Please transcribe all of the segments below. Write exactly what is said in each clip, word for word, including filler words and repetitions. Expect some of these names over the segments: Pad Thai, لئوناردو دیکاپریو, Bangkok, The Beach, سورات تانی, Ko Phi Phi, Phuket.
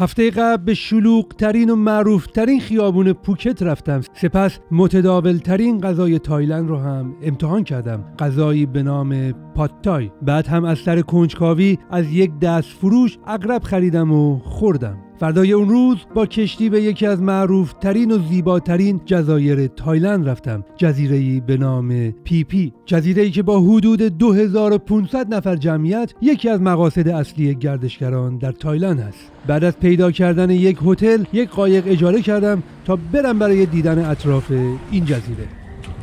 هفته قبل به شلوغ ترین و معروف ترین خیابون پوکت رفتم، سپس متداول ترین غذای تایلند رو هم امتحان کردم، غذایی به نام پاد تای. بعد هم از سر کنجکاوی از یک دست فروش عقرب خریدم و خوردم. فردای اون روز با کشتی به یکی از معروف ترین و زیباترین جزایر تایلند رفتم، جزیره‌ای به نام پی پی، جزیره‌ای که با حدود دو هزار و پانصد نفر جمعیت یکی از مقاصد اصلی گردشگران در تایلند است. بعد از پیدا کردن یک هتل، یک قایق اجاره کردم تا برم برای دیدن اطراف این جزیره.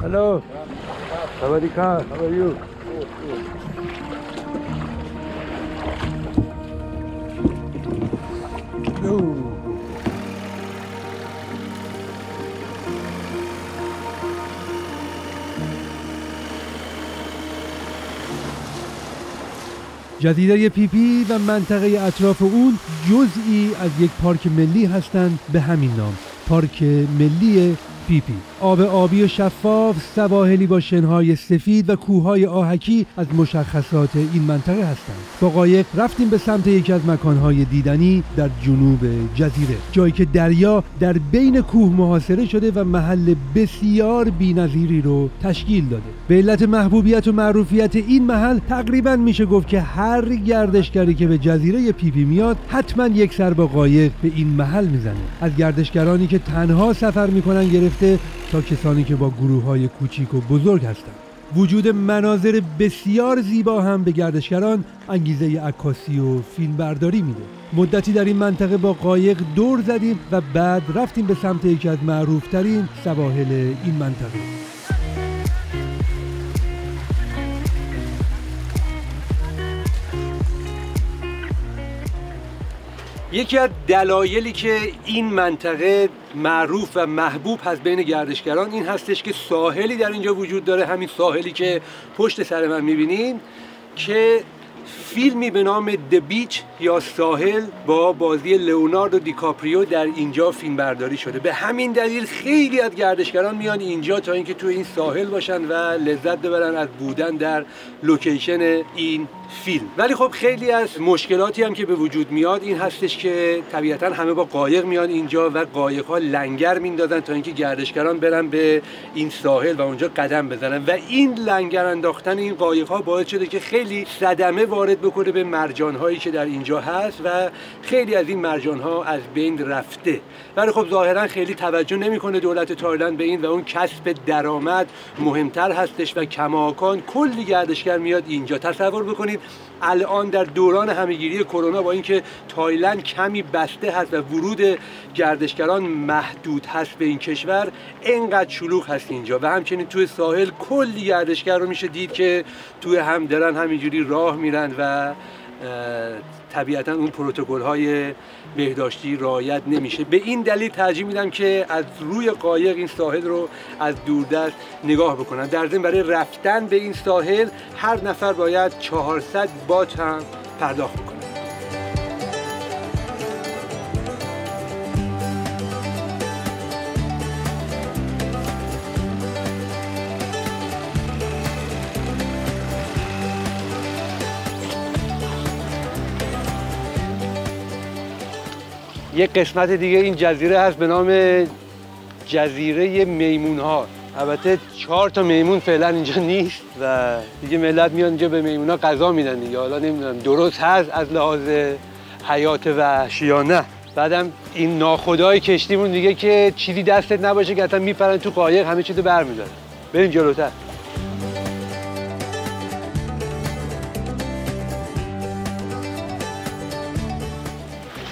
Hello. How are you? جزیره پی پی و منطقه اطراف اون جزئی از یک پارک ملی هستند به همین نام، پارک ملی پی پی. آب آبی و شفاف، سواحلی با شنهای سفید و کوههای آهکی از مشخصات این منطقه هستند. با قایق رفتیم به سمت یکی از مکانهای دیدنی در جنوب جزیره، جایی که دریا در بین کوه محاصره شده و محل بسیار بی‌نظیری رو تشکیل داده. به علت محبوبیت و معروفیت این محل تقریبا میشه گفت که هر گردشگری که به جزیره پی پی میاد حتما یک سر با قایق به این محل میزنه. از گردشگرانی که تنها سفر میکنن گرفته تا کسانی که با گروه‌های کوچیک و بزرگ هستند. وجود مناظر بسیار زیبا هم به گردشگران انگیزه عکاسی و فیلمبرداری میده. مدتی در این منطقه با قایق دور زدیم و بعد رفتیم به سمت یکی از معروف‌ترین سواحل این منطقه. یکی از دلایلی که این منطقه معروف و محبوب هست بین گردشگران این هستش که ساحلی در اینجا وجود داره، همین ساحلی که پشت سر من میبینین، که فیلمی به نام The Beach یا ساحل با بازی لئوناردو دیکاپریو در اینجا فیلم برداری شده. به همین دلیل خیلی از گردشگران میان اینجا تا اینکه تو این ساحل باشن و لذت ببرن از بودن در لوکیشن این فیلم. ولی خب خیلی از مشکلاتی هم که به وجود میاد این هستش که طبیعتا همه با قایق میان اینجا و قایق ها لنگر میندازن تا اینکه گردشگران برن به این ساحل و اونجا قدم بزنن و این لنگر انداختن این قایق ها باعث شده که خیلی صدمه وارد بکنه به مرجان هایی که در اینجا هست و خیلی از این مرجان ها از بین رفته. ولی خب ظاهرا خیلی توجه نمیکنه دولت تایلند به این و اون کسب درآمد مهمتر هستش و کماکان کلی گردشگر میاد اینجا. تصور بکنید الان در دوران همهگیری کرونا، با اینکه تایلند کمی بسته هست و ورود گردشگران محدود هست به این کشور، اینقدر شلوغ هست اینجا و همچنین توی ساحل کلی گردشگر رو میشه دید که توی هم دارن همینجوری راه میرن و طبیعتا اون پروتکل های بهداشتی رعایت نمیشه. به این دلیل ترجیح میدم که از روی قایق این ساحل رو از دوردست نگاه بکنن. در ضمن برای رفتن به این ساحل هر نفر باید چهارصد بات هم پرداخت بکنه. یک قسمت دیگه این جزیره هست به نام جزیره میمون ها. البته چهار تا میمون فعلا اینجا نیست و دیگه ملت میان اینجا به میمون ها غذا میدن دیگه. حالا نمیدونم درست هست از لحاظ حیات وحشی یا نه. بعدم این ناخدای کشتیمون دیگه که چیزی دستت نباشه که اصلا میپرن تو قایق همه چیزو برمیدارن. بریم جلوتر.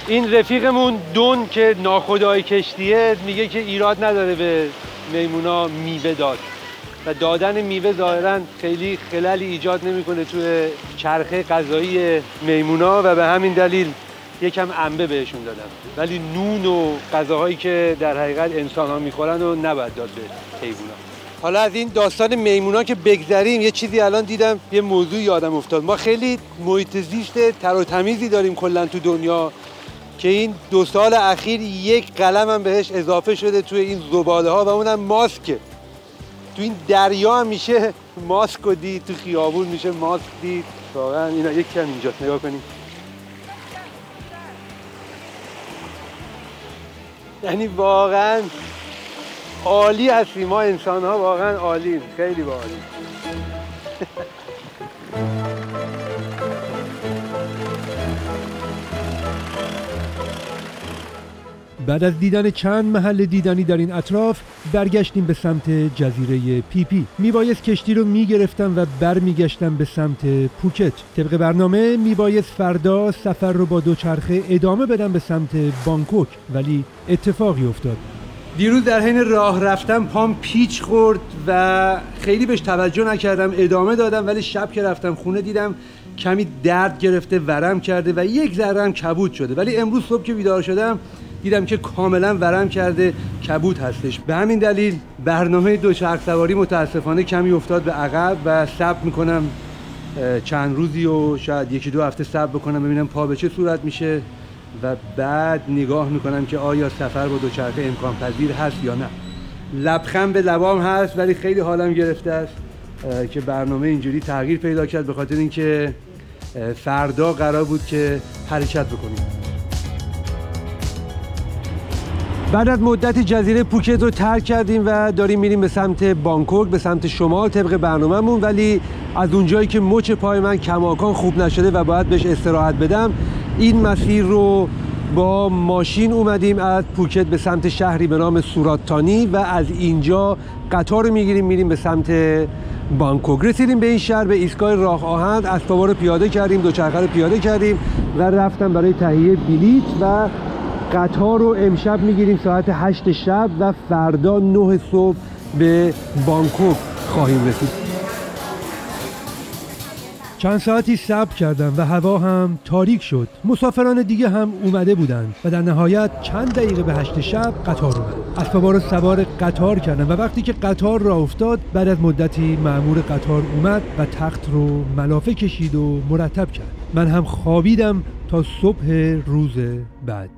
این رفیقمون دون که ناخدای کشتیه میگه که ایراد نداره به میمونا میوه داد و دادن میوه ظاهرا خیلی خللی ایجاد نمیکنه توی چرخه غذایی میمونا و به همین دلیل یکم انبه بهشون دادم. ولی نون و غذاهایی که در حقیقت انسان ها میخورن و نباید داد به حیونا. حالا از این داستان میمونا که بگذریم، یه چیزی الان دیدم، یه موضوع یادم افتاد. ما خیلی محیط زیست تر و تمیزی داریم کلا تو دنیا که این دو سال اخیر یک قلم هم بهش اضافه شده توی این زباله ها و اونم ماسکه. تو این دریا هم میشه ماسک رو دید، تو خیابون میشه ماسک دید. واقعا اینا یک کم اینجاست، نگاه کنید. یعنی واقعا عالی هستیم ما انسان ها، واقعا عالیم، خیلی عالیم. بعد از دیدن چند محل دیدنی در این اطراف برگشتیم به سمت جزیره پی پی. میبایست کشتی رو میگرفتم و برمیگشتم به سمت پوکت. طبق برنامه میبایست فردا سفر رو با دوچرخه ادامه بدم به سمت بانکوک، ولی اتفاقی افتاد. دیروز در حین راه رفتم پام پیچ خورد و خیلی بهش توجه نکردم، ادامه دادم، ولی شب که رفتم خونه دیدم کمی درد گرفته، ورم کرده و یک ذره هم کبود شده. ولی امروز صبح که بیدار شدم دیدم که کاملا ورم کرده، کبود هستش. به همین دلیل برنامه دوچرخه سواری متاسفانه کمی افتاد به عقب و صبر میکنم چند روزی و شاید یکی دو هفته صبر بکنم ببینم پا به چه صورت میشه و بعد نگاه میکنم که آیا سفر با دوچرخه امکان پذیر هست یا نه. لبخند به لبام هست ولی خیلی حالم گرفته است که برنامه اینجوری تغییر پیدا کرد، به خاطر اینکه فردا قرار بود که حرکت بکنیم. بعد از مدتی جزیره پوکت رو ترک کردیم و داریم میریم به سمت بانکوک، به سمت شمال طبق برنامه‌مون. ولی از اونجایی که مچ پای من کماکان خوب نشده و باید بهش استراحت بدم، این مسیر رو با ماشین اومدیم از پوکت به سمت شهری به نام سورات تانی و از اینجا قطار رو میگیریم میریم به سمت بانکوک. رسیدیم به این شهر، به ایستگاه راه آهن، اسب‌ها رو پیاده کردیم، دوچرخه رو پیاده کردیم و رفتم برای تهیه بلیط و قطار رو امشب میگیریم ساعت هشت شب و فردا نه صبح به بانکوک خواهیم رسید. چند ساعتی صبر کردم و هوا هم تاریک شد. مسافران دیگه هم اومده بودند و در نهایت چند دقیقه به هشت شب قطار اومد. اسب‌ها رو سوار قطار کردم و وقتی که قطار راه افتاد، بعد از مدتی مأمور قطار اومد و تخت رو ملافه کشید و مرتب کرد. من هم خوابیدم تا صبح روز بعد.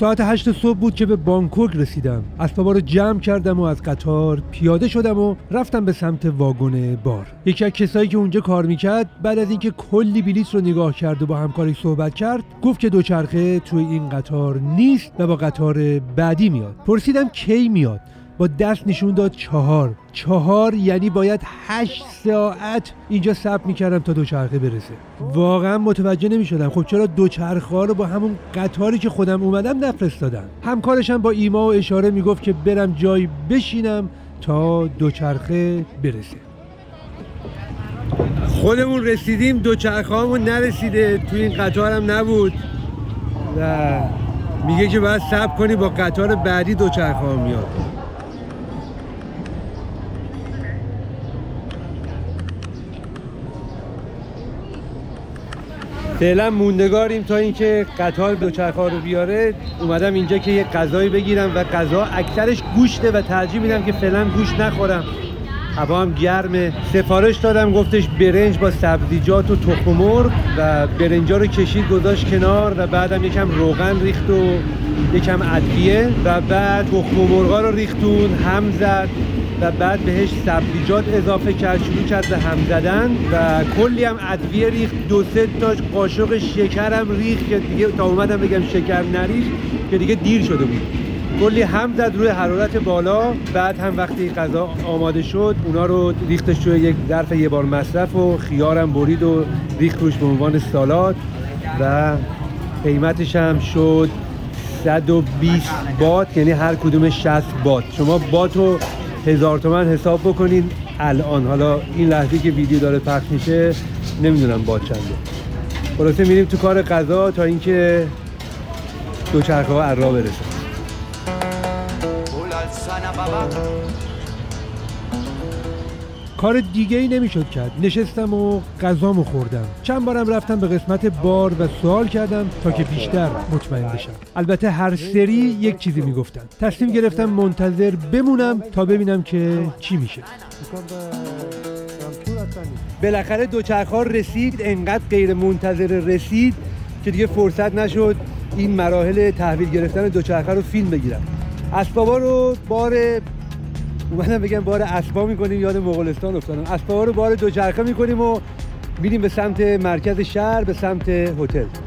ساعت هشت صبح بود که به بانکوک رسیدم. اسب‌ها رو جمع کردم و از قطار پیاده شدم و رفتم به سمت واگن بار. یکی از کسایی که اونجا کار میکرد بعد از اینکه کلی بلیط رو نگاه کرد و با همکارش صحبت کرد، گفت که دوچرخه توی این قطار نیست و با قطار بعدی میاد. پرسیدم کی میاد؟ با دست نشون داد چهار. چهار یعنی باید هشت ساعت اینجا صبر میکردم تا دوچرخه برسه. واقعا متوجه نمیشدم خب چرا دوچرخه‌ها رو با همون قطاری که خودم اومدم نفرستادن. همکارشم با ایما و اشاره میگفت که برم جایی بشینم تا دوچرخه برسه. خودمون رسیدیم، دوچرخه‌هامون نرسیده، تو این قطارم نبود و میگه که باید صبر کنی با قطار بعدی دوچرخه‌ها میاد. فعلا موندگاریم تا اینکه قطار دوچرخه‌ها رو بیاره. اومدم اینجا که یه غذایی بگیرم و غذا اکثرش گوشته و ترجیح میدم که فعلا گوشت نخورم. هوا هم گرمه. سفارش دادم، گفتش برنج با سبزیجات و تخم مرغ و برنجا رو کشید گذاشت کنار و بعدم یکم روغن ریخت و یکم ادویه و بعد تخم مرغا رو ریختون هم زد و بعد بهش سبزیجات اضافه کرد، شروع کرد به هم زدن و کلی هم ادویه ریخت. دو سه تا قاشق شکرم ریخت که دیگه تا اومدم بگم شکر نریخت که دیگه دیر شده بود. کلی هم زد روی حرارت بالا. بعد هم وقتی غذا آماده شد اونا رو ریختش توی یک ظرف یه بار مصرف و خیارم برید و ریخت روش به عنوان سالاد و قیمتش هم شد صد و بیست بات، یعنی هر کدوم شصت بات. شما بات رو هزار تومن حساب بکنین الان، حالا این لحظه که ویدیو داره پخش میشه نمیدونم با چنده. خلاصه میریم تو کار غذا تا اینکه دوچرخه ها عرا برسن. کار دیگه ای نمیشد کرد. نشستم و غذامو خوردم. چند بارم رفتم به قسمت بار و سوال کردم تا که بیشتر مطمئن بشم. البته هر سری یک چیزی میگفتن. تصمیم گرفتم منتظر بمونم تا ببینم که چی میشه. بالاخره دوچرخه‌ها رسید. انقدر غیر منتظر رسید که دیگه فرصت نشد این مراحل تحویل گرفتن دوچرخه رو فیلم بگیرم. اسب‌ها رو بار اومدم بگم بار اسبا میکنیم، یاد مغولستان افتادم. اسبا رو بار دوچرخه میکنیم و میریم به سمت مرکز شهر، به سمت هتل.